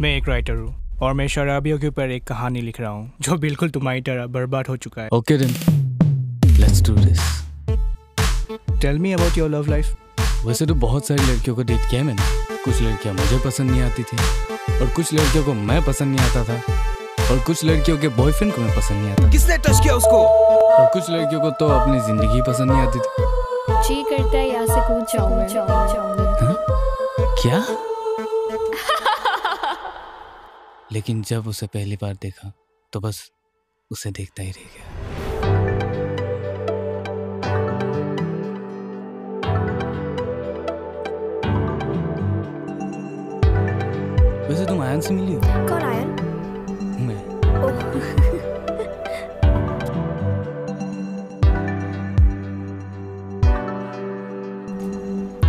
मैं एक राइटर हूँ और मैं शराबियों के ऊपर एक कहानी लिख रहा हूँ जो बिल्कुल तुम्हारी तरह बर्बाद हो चुका है। Okay then, let's do this. Tell me about your love life. वैसे तो बहुत सारी लड़कियों को डेट किया मैंने। कुछ लड़कियाँ मुझे पसंद नहीं आती थी और कुछ लड़कियों को मैं पसंद नहीं आता था और कुछ लड़कियों के बॉयफ्रेंड को मैं पसंद नहीं आता। किसने टच किया उसको? और कुछ लड़कियों को तो अपनी जिंदगी पसंद नहीं आती थी। जी करता है यहाँ से कूद जाऊँ। क्या? लेकिन जब उसे पहली बार देखा तो बस उसे देखता ही रह गया। वैसे तुम आयन से मिली हो? कौन आयन? मैं।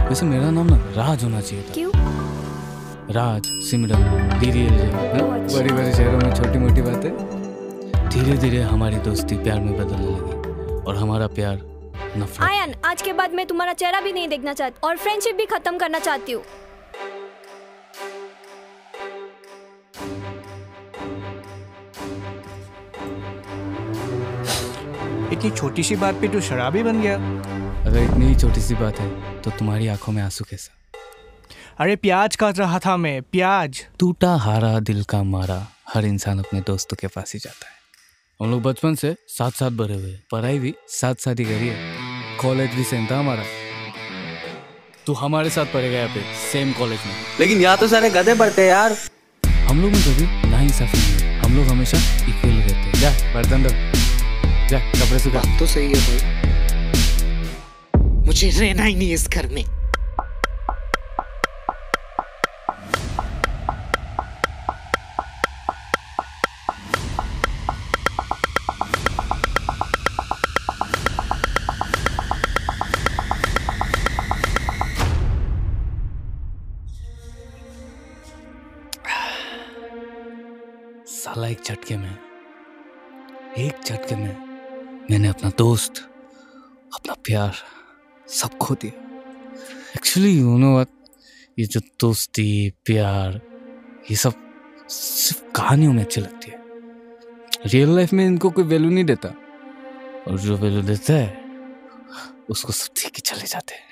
वैसे मेरा नाम ना राज होना चाहिए था। क्यों? राज, सिमरन, धीरे बड़ी बड़ी शहरों में छोटी मोटी बातें। धीरे धीरे हमारी दोस्ती प्यार में बदलने लगी और हमारा प्यार नफरत। आयन, आज के बाद मैं तुम्हारा चेहरा भी नहीं देखना चाहती और फ्रेंडशिप भी खत्म करना चाहती हूँ। इतनी छोटी सी बात पे तू शराबी बन गया। अगर इतनी छोटी सी बात है तो तुम्हारी आंखों में आंसू कैसा? अरे प्याज काट रहा था मैं, प्याज। टूटा हारा दिल का मारा, हर इंसान अपने दोस्तों के पास ही जाता है। हम लोग बचपन से साथ साथ बड़े हुए, पढ़ाई भी साथ साथ ही करी है, कॉलेज भी सेम था हमारा। तू हमारे साथ पढ़ेगा यहाँ पे सेम कॉलेज में, लेकिन यहाँ तो सारे गधे पढ़ते हैं यार। हम लोग में कभी ना इंसाफी नहीं, हम लोग हमेशा इक्वल रहते हैं। जा बर्तन रख, जा कपड़े सुखा। तो सही है भाई, मुझे रहना ही नहीं इस घर में। साला एक झटके में मैंने अपना दोस्त, अपना प्यार सब खो दिया। एक्चुअली यू नो व्हाट, ये जो दोस्ती, प्यार, ये सब सिर्फ कहानियों में अच्छी लगती है। रियल लाइफ में इनको कोई वैल्यू नहीं देता और जो वैल्यू देता है उसको सब ठीक ही चले जाते हैं।